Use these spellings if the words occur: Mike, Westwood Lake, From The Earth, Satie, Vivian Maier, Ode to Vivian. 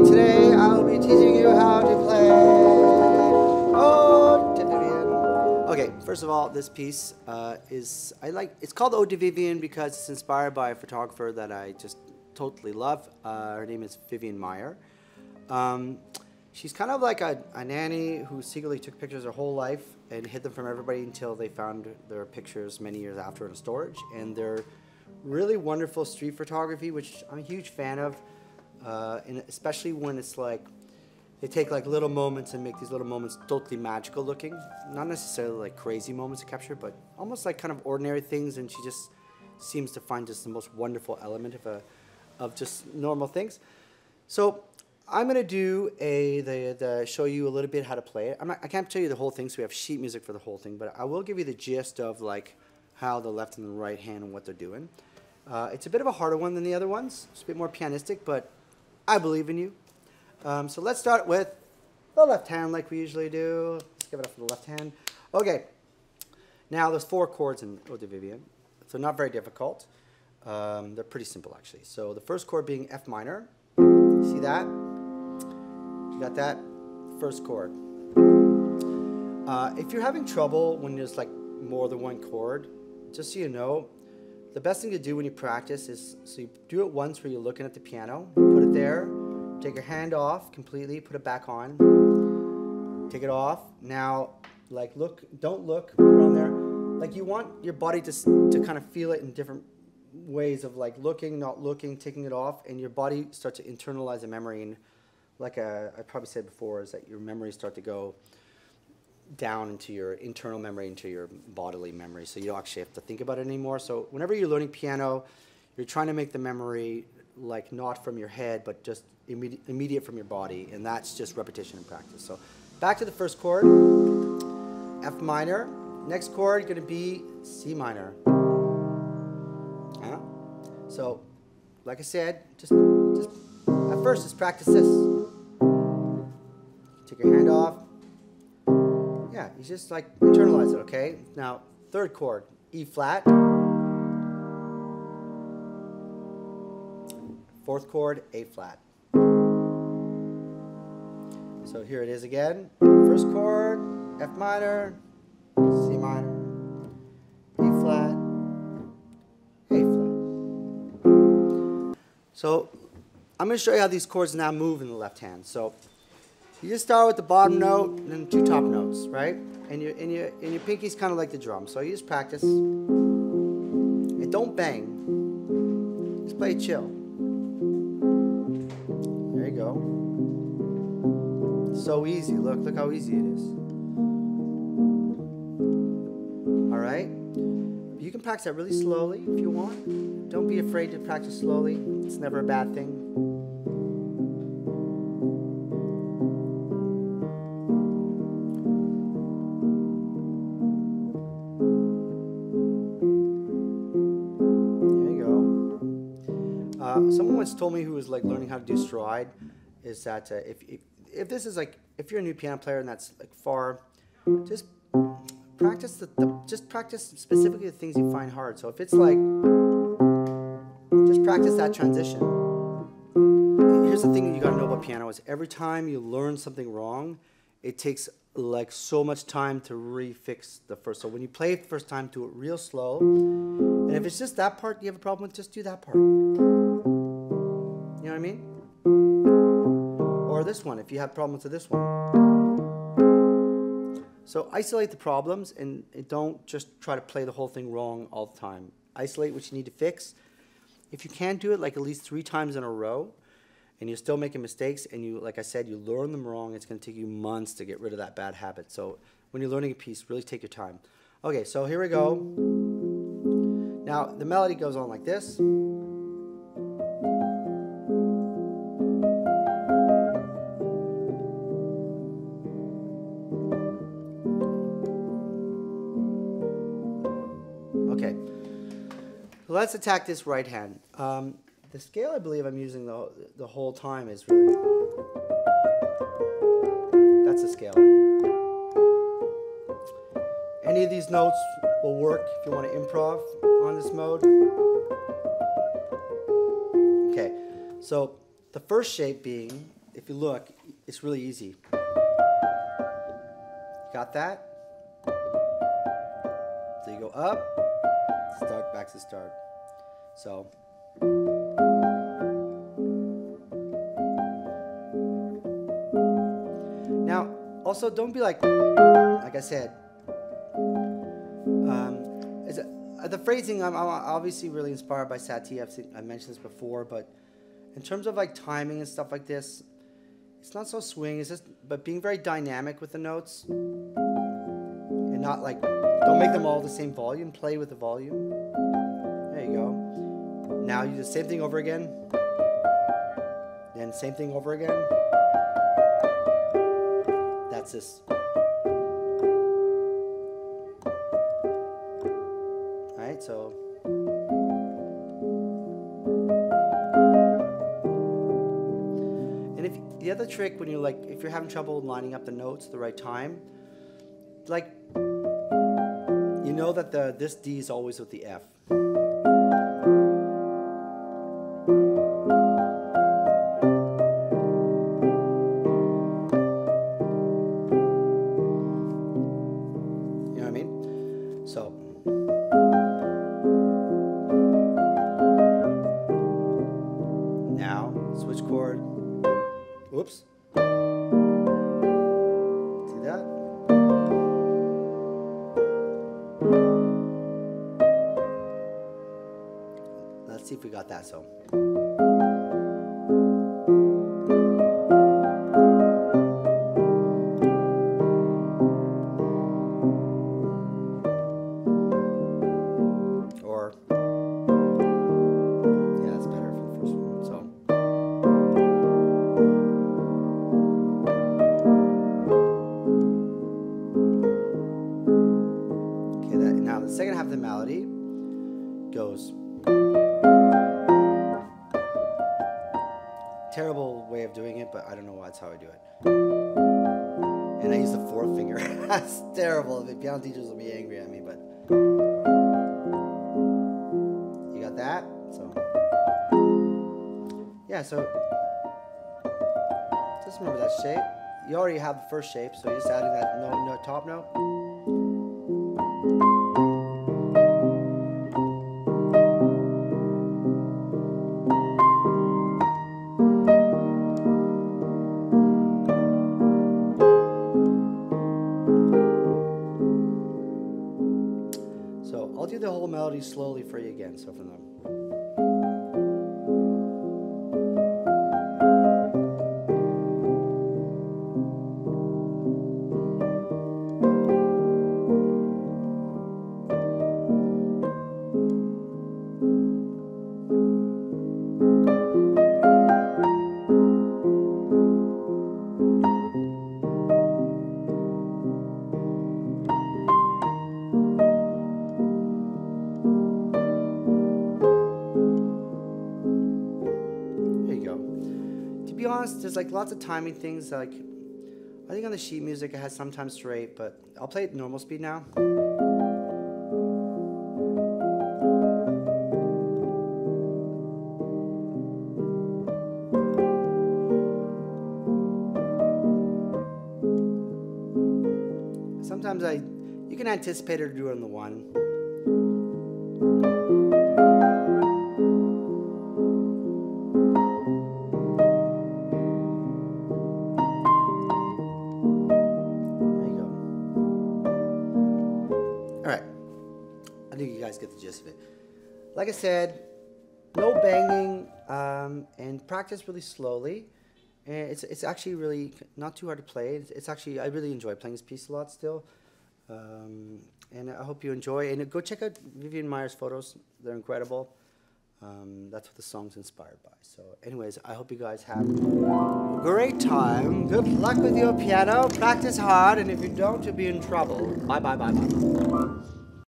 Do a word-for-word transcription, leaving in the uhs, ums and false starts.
Satie. Today I'll be teaching you how to play Ode to Vivian. Okay, first of all, this piece uh, is, I like, it's called Ode to Vivian because it's inspired by a photographer that I just totally love. Uh, her name is Vivian Maier. Um, she's kind of like a, a nanny who secretly took pictures her whole life and hid them from everybody until they found their pictures many years after in storage. And they're really wonderful street photography, which I'm a huge fan of, uh, and especially when it's like they take like little moments and make these little moments totally magical looking. Not necessarily like crazy moments to capture, but almost like kind of ordinary things, and she just seems to find just the most wonderful element of, a, of just normal things. So I'm going to do a, the, the show you a little bit how to play it. I'm not, I can't tell you the whole thing, so we have sheet music for the whole thing, but I will give you the gist of like how the left and the right hand and what they're doing. Uh, it's a bit of a harder one than the other ones. It's a bit more pianistic, but I believe in you. Um, so let's start with the left hand like we usually do. Let's give it up for the left hand. Okay, now there's four chords in Ode to Vivian, so not very difficult. Um, they're pretty simple actually. So the first chord being F minor, you see that? You got that? First chord. Uh, if you're having trouble when there's like more than one chord, just so you know, the best thing to do when you practice is, so you do it once where you're looking at the piano, put it there, take your hand off completely, put it back on, take it off. Now, like look, don't look around there. Like you want your body to, to kind of feel it in different ways of like looking, not looking, taking it off, and your body starts to internalize a memory. And like I, I probably said before, is that your memories start to go down into your internal memory, into your bodily memory, so you don't actually have to think about it anymore. So whenever you're learning piano, you're trying to make the memory like not from your head, but just immediate, immediate from your body, and that's just repetition and practice. So back to the first chord, F minor. Next chord going to be C minor. Yeah. So like I said, just, just at first just practice this. Take your hand off. Yeah, you just like internalize it, okay? Now, third chord, E flat. Fourth chord, A flat. So here it is again. First chord, F minor, C minor, E flat, A flat. So I'm going to show you how these chords now move in the left hand. So you just start with the bottom note and then two top notes, right? And your, and your, and your pinky's kind of like the drum. So you just practice. And don't bang. Just play chill. There you go. So easy. Look, look how easy it is. All right? You can practice that really slowly if you want. Don't be afraid to practice slowly. It's never a bad thing. Someone once told me who was like learning how to do stride is that uh, if, if if this is like if you're a new piano player and that's like far, just practice the, the just practice specifically the things you find hard. So if it's like, just practice that transition. Here's the thing you gotta know about piano is every time you learn something wrong, it takes like so much time to refix the first. So when you play it the first time, do it real slow. And if it's just that part you have a problem with, just do that part. You know what I mean? Or this one, if you have problems with this one. So isolate the problems and don't just try to play the whole thing wrong all the time. Isolate what you need to fix. If you can do it like at least three times in a row and you're still making mistakes and you, like I said, you learn them wrong, it's going to take you months to get rid of that bad habit. So when you're learning a piece, really take your time. Okay, so here we go. Now the melody goes on like this. Let's attack this right hand. Um, the scale I believe I'm using the, the whole time is really... That's the scale. Any of these notes will work if you want to improv on this mode. Okay, so the first shape being if you look, it's really easy. Got that? So you go up, start, back to start. So. Now, also don't be like, like I said, um, it's a, the phrasing, I'm, I'm obviously really inspired by Satie. I've seen, I mentioned this before, but in terms of like timing and stuff like this, it's not so swing, it's just, but being very dynamic with the notes and not like, don't make them all the same volume, play with the volume. There you go. Now you do the same thing over again, then same thing over again. That's this. All right, so. The other trick when you're like, if you're having trouble lining up the notes at the right time, like, you know that the this D is always with the F. You know what I mean? So. Now, switch chord. Oops. See that? Let's see if we got that. So. Or. Yeah, that's better for the first one. So. The second half of the melody goes. Terrible way of doing it, but I don't know why that's how I do it. And I use the fourth finger. That's terrible. The piano teachers will be angry at me, but you got that? So yeah, so just remember that shape. You already have the first shape, so you're just adding that no, no top note. So I'll do the whole melody slowly for you again. So from to be honest, there's like lots of timing things. Like, I think on the sheet music it has sometimes straight, but I'll play it normal speed now. Sometimes I, you can anticipate or do it on the one. I think you guys get the gist of it. Like I said, no banging, um, and practice really slowly. And it's, it's actually really not too hard to play. It's, it's actually, I really enjoy playing this piece a lot still. Um, and I hope you enjoy. And go check out Vivian Maier's photos. They're incredible. Um, that's what the song's inspired by. So anyways, I hope you guys have a great time. Good luck with your piano. Practice hard. And if you don't, you'll be in trouble. Bye, bye, bye, bye.